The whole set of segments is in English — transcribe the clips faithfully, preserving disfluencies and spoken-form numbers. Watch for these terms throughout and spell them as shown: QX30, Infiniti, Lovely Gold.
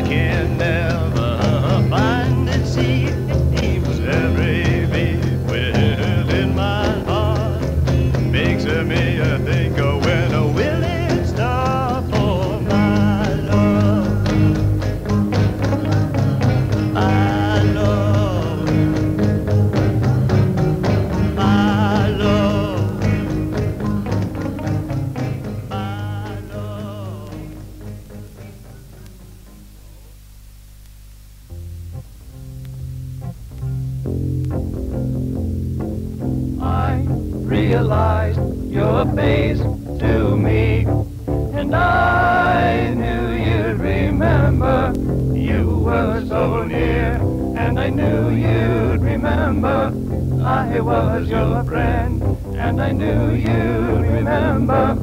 I can never find it. Seems every beat within my heart makes me a think of when I will it stop for my love, my love, my love, my love. I realized your face to me, and I knew you'd remember. You were so near, and I knew you'd remember. I was your friend, and I knew you'd remember.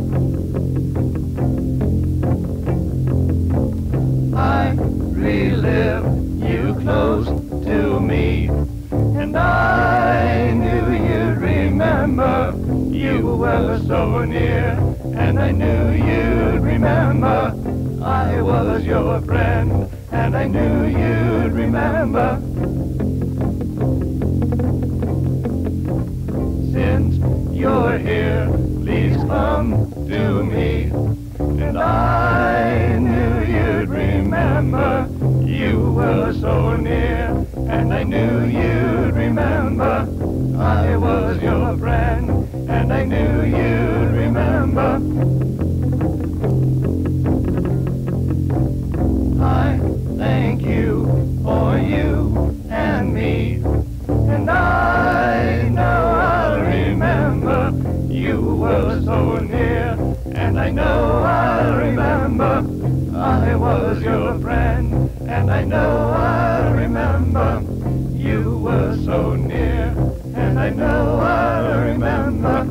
I relived you close to me, and I knew you'd remember. You were so near, and I knew you'd remember. I was your friend, and I knew you'd remember. Since you're here, please come to me, and I knew you'd remember. You were so near, and I knew you'd remember. I was your friend, and I knew you'd remember. I thank you for you and me, and I know I'll remember. You were so near, and I know I'll remember. I was your friend, and I know I'll remember. You were so near, and I know I'll remember.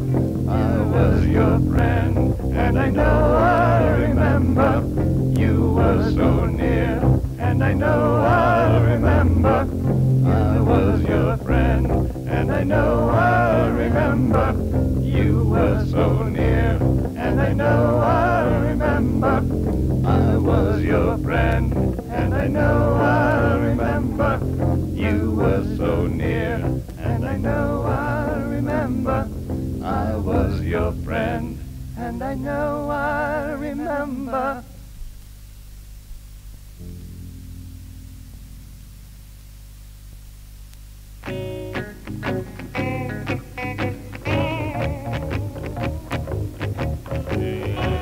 I was your friend, and I know I'll remember. You were so near, and I know I'll remember. I was your friend, and I know I'll remember. You were so near, and I know I'll remember. I was your friend, and I know I'll remember. You were so near, and I know I'll remember. I was your friend, and I know I'll remember.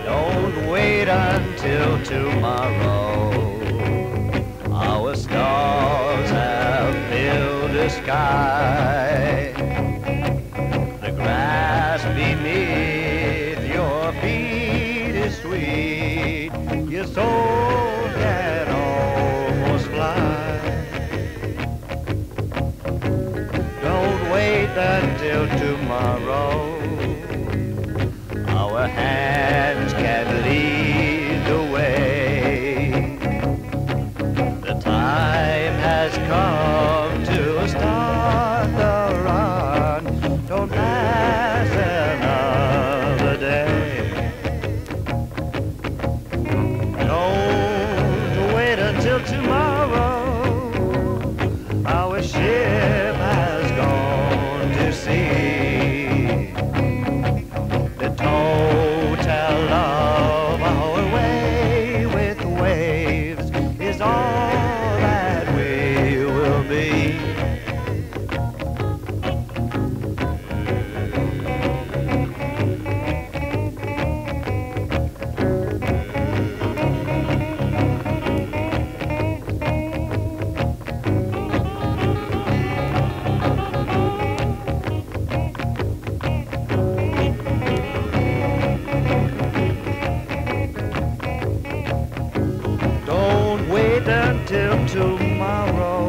Don't wait until tomorrow. Our stars have filled the sky. The grass beneath your feet is sweet. Your soul can almost fly. Don't wait until tomorrow. Our hands can lead the way. Time has come to start the run. Don't pass another day. Don't wait until tomorrow. Our ship has gone to sea. The total of our way with waves is all till tomorrow.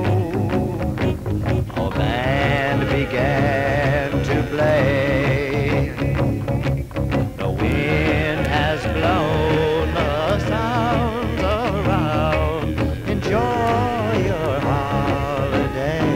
Our band began to play. The wind has blown the sounds around. Enjoy your holiday.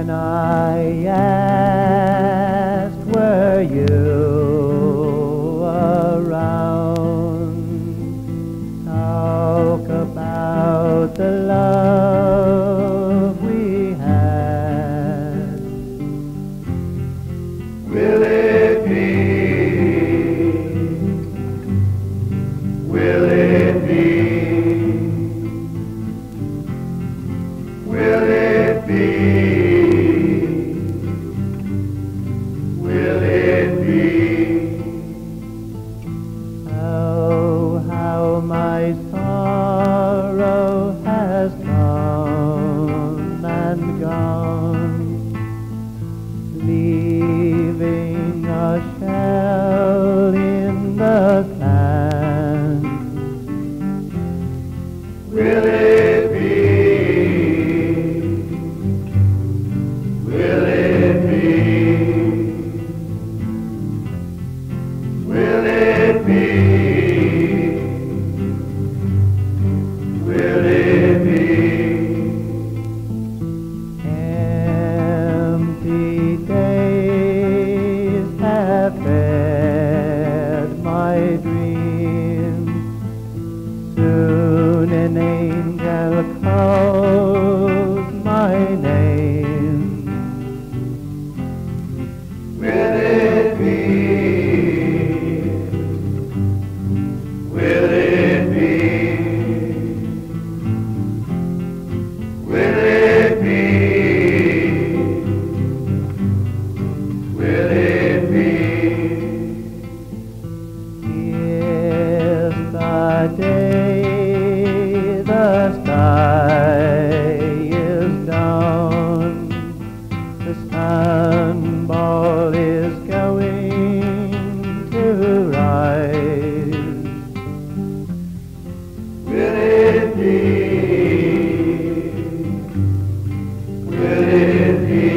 When I asked, were you around? Talk about the love we had. Will it be? Will it be? Will it be? My sorrow has come and gone, leaving a shell in the sand. Will it be? Will it be? Will it be? Soon an angel calls my name. Will it be? Will it be? Will it be? Will it be? Here's the day. The sky is down, the sandball is going to rise. Will it be? Will it be?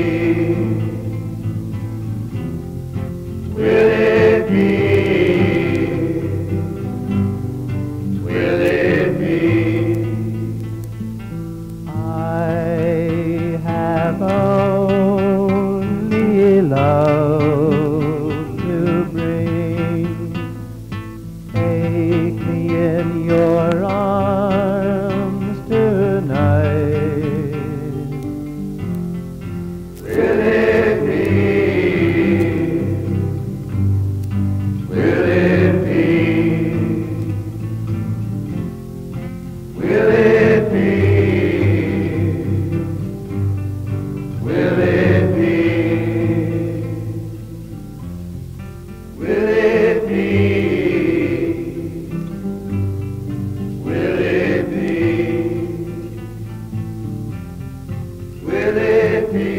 Will it be? Only love to bring. Take me in your arms tonight. Will it be? Will it be? Will it be? Will it be? Will it be? Will it be?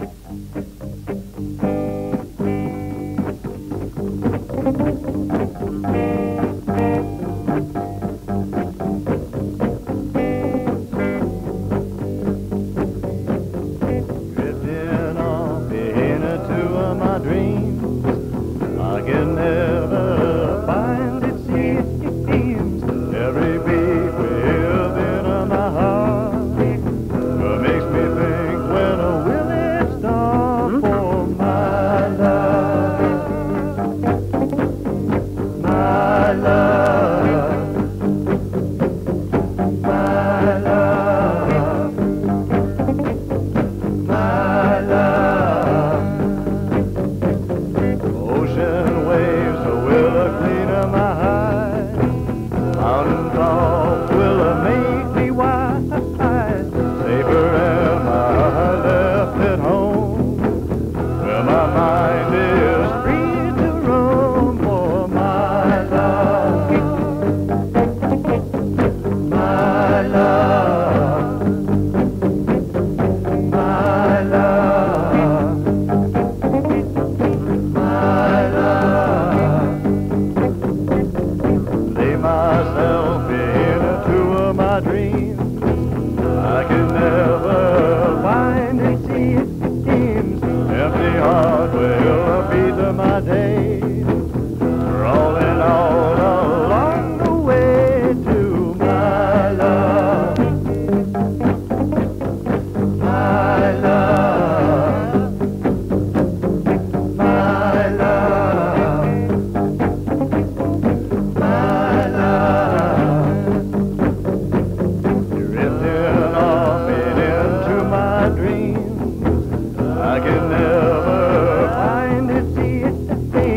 Thank you. will be the my day, rolling all along the way to my love, my love, my love, my love. Drifting off and into my dreams, I can never. Hey,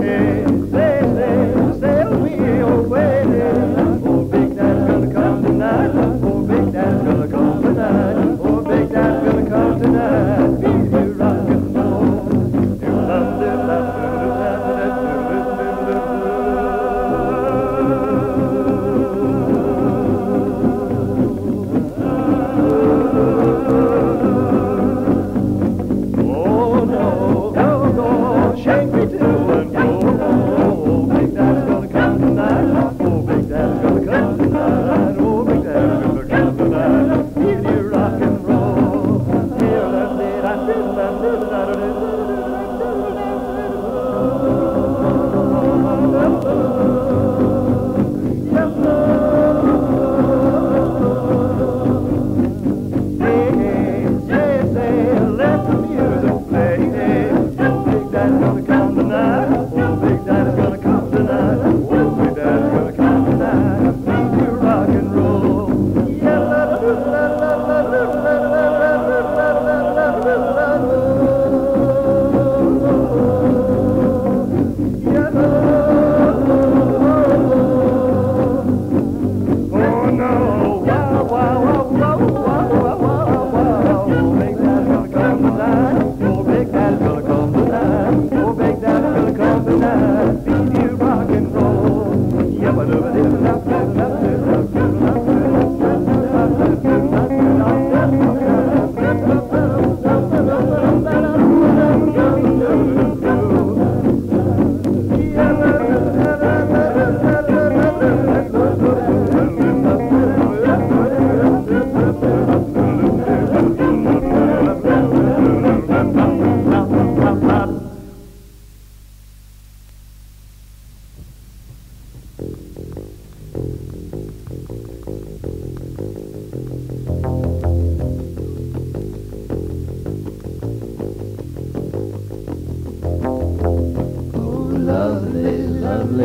hey, sail, sail, sail me away. Oh, big daddy.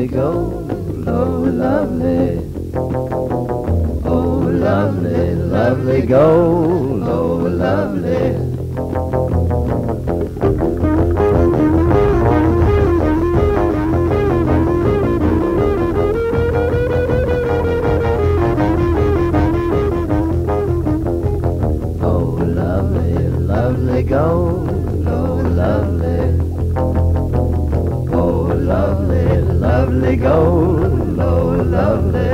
lovely gold, oh lovely, oh lovely, lovely gold, oh lovely. Lovely gold, oh lovely,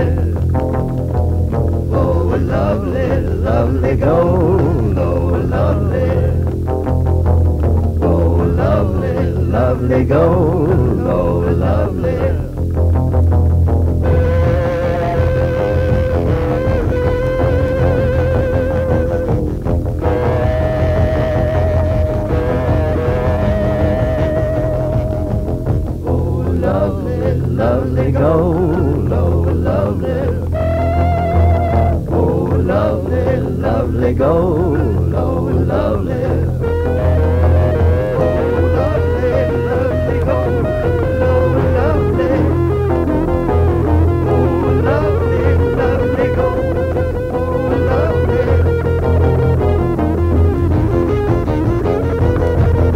oh lovely, lovely gold, oh lovely, oh lovely, lovely gold, oh lovely, oh lovely, lovely gold, oh lovely. Lovely gold, oh lovely, oh lovely, lovely gold, oh lovely, oh lovely, lovely gold, oh lovely,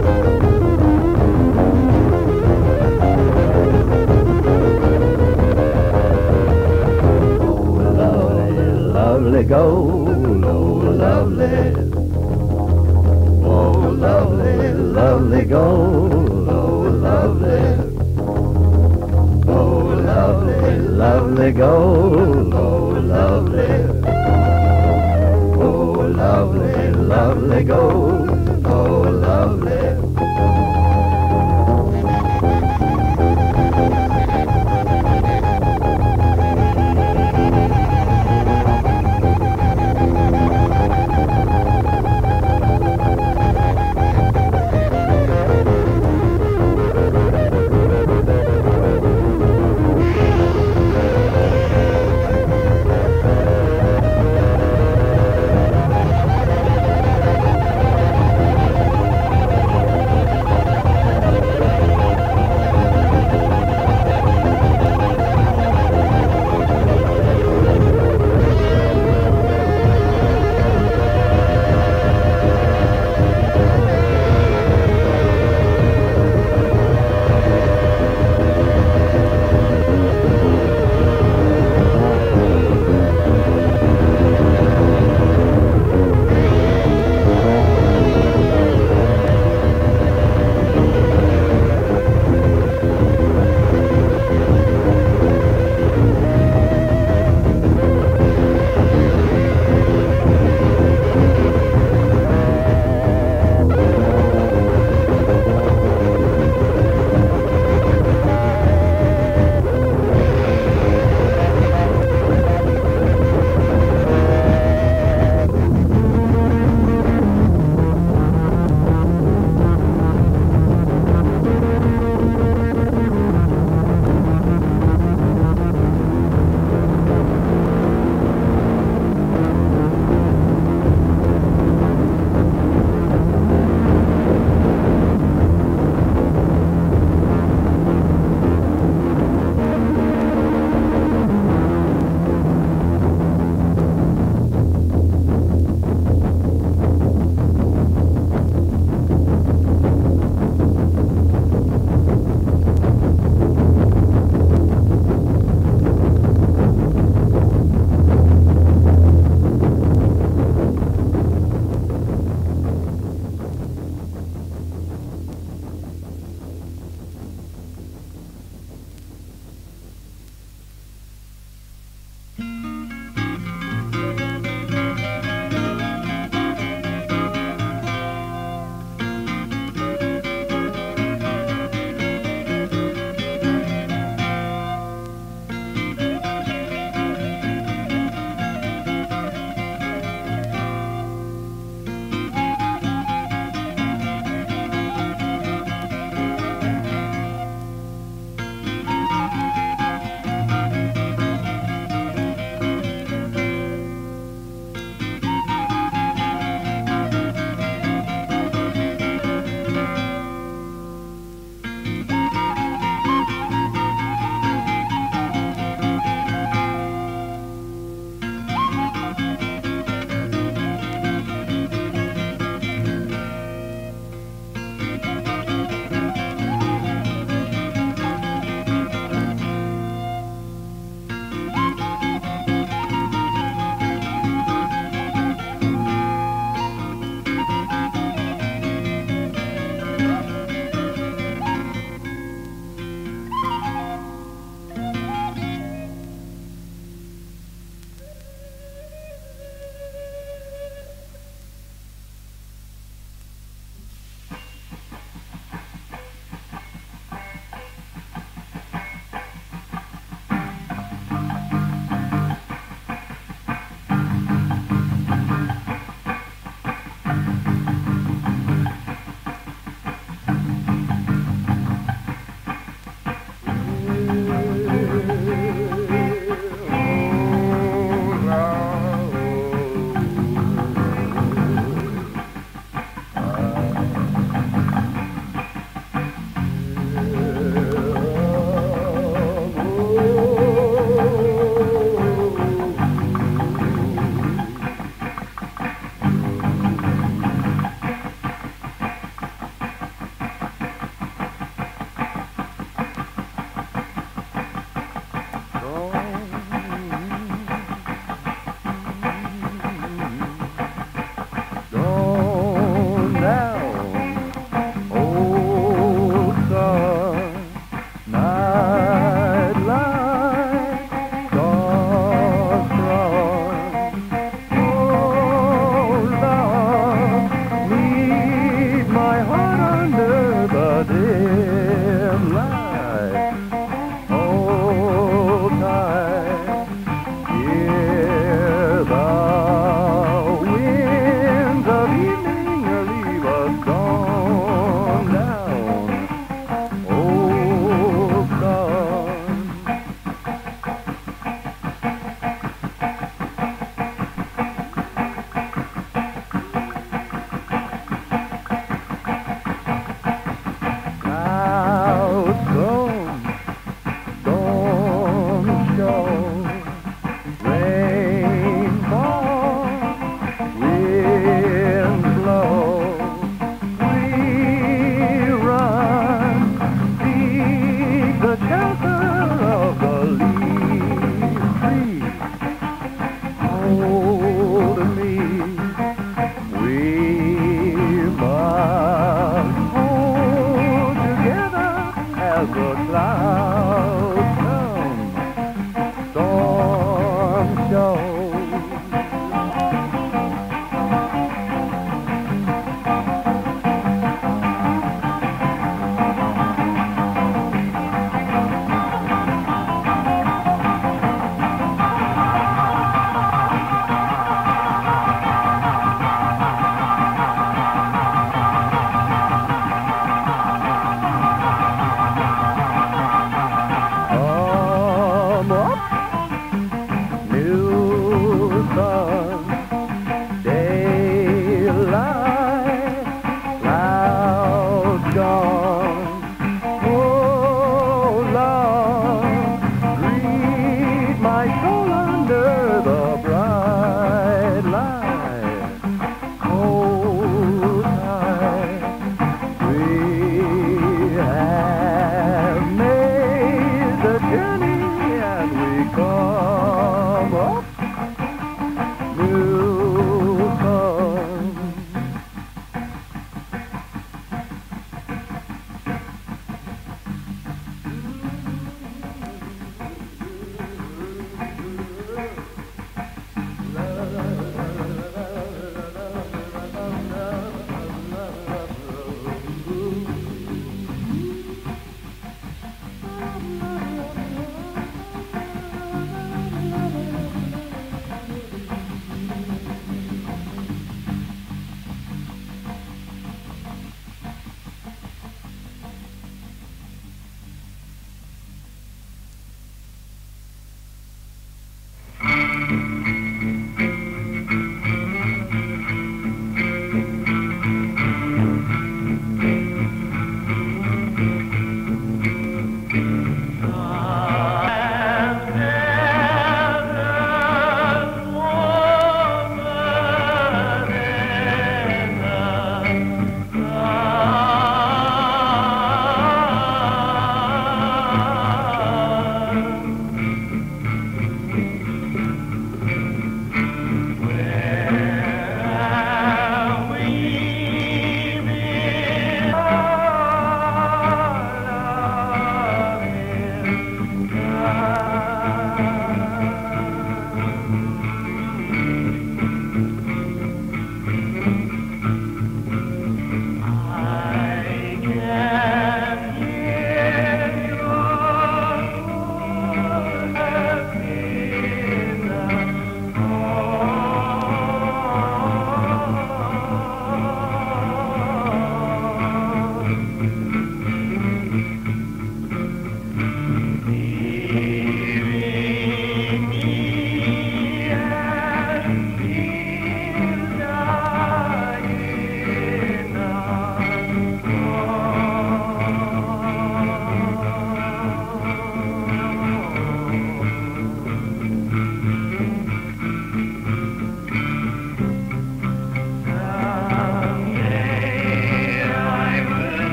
oh lovely, lovely gold, oh lovely gold, oh lovely, oh lovely, lovely gold, oh lovely, oh lovely, lovely gold.